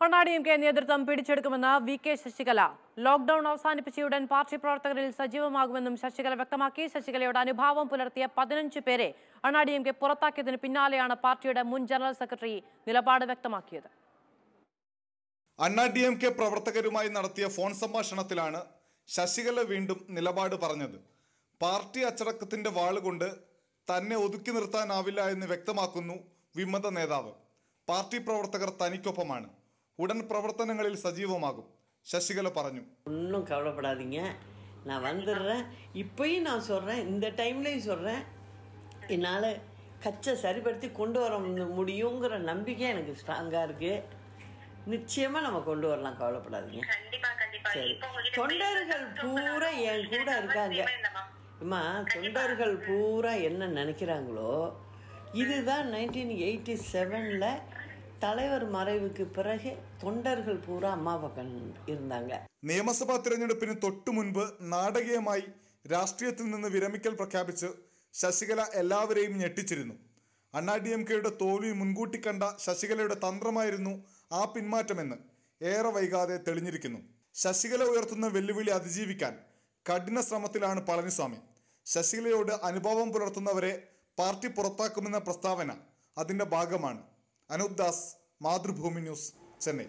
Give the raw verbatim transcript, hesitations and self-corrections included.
A D M K നേതൃത്വം പിടിച്ചെടുക്കുമെന്ന് V K Sasikala lockdown അവസാനിപ്പിച്ചയുടൻ പാർട്ടി പ്രവർത്തകരിൽ സജീവമാകുമെന്നും ശശികല വ്യക്തമാക്കി ശശികലയോട് അനുഭാവം പുലർത്തിയ പതിനഞ്ച് പേരെ A D M K പുറത്താക്കിയതിന് പിന്നാലെയാണ് പാർട്ടിയുടെ മുൻ ജനറൽ സെക്രട്ടറി നിലപാട് വ്യക്തമാക്കിയത് A D M K പ്രവർത്തകരുമായി നടത്തിയ ഫോൺ സംഭാഷണത്തിലാണ് ശശികല വീണ്ടും നിലപാട് പറഞ്ഞത് പാർട്ടി അച്ചടക്കത്തിന്റെ വാളുകൊണ്ട് തന്നെ ഒതുക്കി നിർത്താനാവില്ല എന്ന് വ്യക്തമാക്കുന്നു വിമത നേതാവ് പാർട്ടി പ്രവർത്തകർ തനിക്കൊപ്പമാണ് ഉടൻ പ്രവർത്തനങ്ങളിൽ സജീവമാകും ശശികല പറഞ്ഞു ഒന്നും കവലപ്പെടാതിങ്ങ நான் വന്നിறேன் இப்போயும் நான் சொல்றேன் இந்த டைம்லயே சொல்றேன் என்னால கச்ச சரிபடுத்தி கொண்டு வர முடியும்ங்கற நம்பிக்கை எனக்கு ஸ்ட்ராங்கா இருக்கு நிச்சயமா நம்ம கொண்டு வரலாம் கவலப்படாதீங்க கண்டிப்பா கண்டிப்பா இப்போ உங்களுக்கு தொண்டர்கள் பூரா என் கூட இருக்காங்க அம்மா தொண்டர்கள் பூரா என்ன நினைக்கிறாங்களோ இதுதான் nineteen eighty-seven ல தலைவர் மறைவுக்கு பிறகு தொண்டர்கள் பூரா அம்மா பக்கம் இருந்தாங்க നിയമസഭാ തിരഞ്ഞെടുപ്പിന് തൊട്ടു മുൻപ് നാടകീയമായി രാഷ്ട്രീയത്തിൽ നിന്ന് വിരമിക്കൽ പ്രഖ്യാപിച്ച് ശശികല എല്ലാവരെയും ഞെട്ടിച്ചിരുന്നു അണ്ണാ ഡി എം കെയുടെ തോൽവി മുൻകൂട്ടി കണ്ട ശശികലയുടെ തന്ത്രമായിരുന്നു ആ പിന്മാറ്റമെന്ന് ഏറെ വൈകാതെ തെളിഞ്ഞിരിക്കുന്നു ശശികല ഉയർത്തുന്ന വെല്ലുവിളി അതിജീവിക്കാൻ കഠിന ശ്രമത്തിലാണ് പളനിസ്വാമി ശശികലയോട് അനുഭാവം പുലർത്തുന്നവരെ പാർട്ടി പുറത്താക്കുമെന്ന പ്രസ്താവന അതിന്റെ ഭാഗമാണ് Anup Das, Mathrubhumi News, Chennai.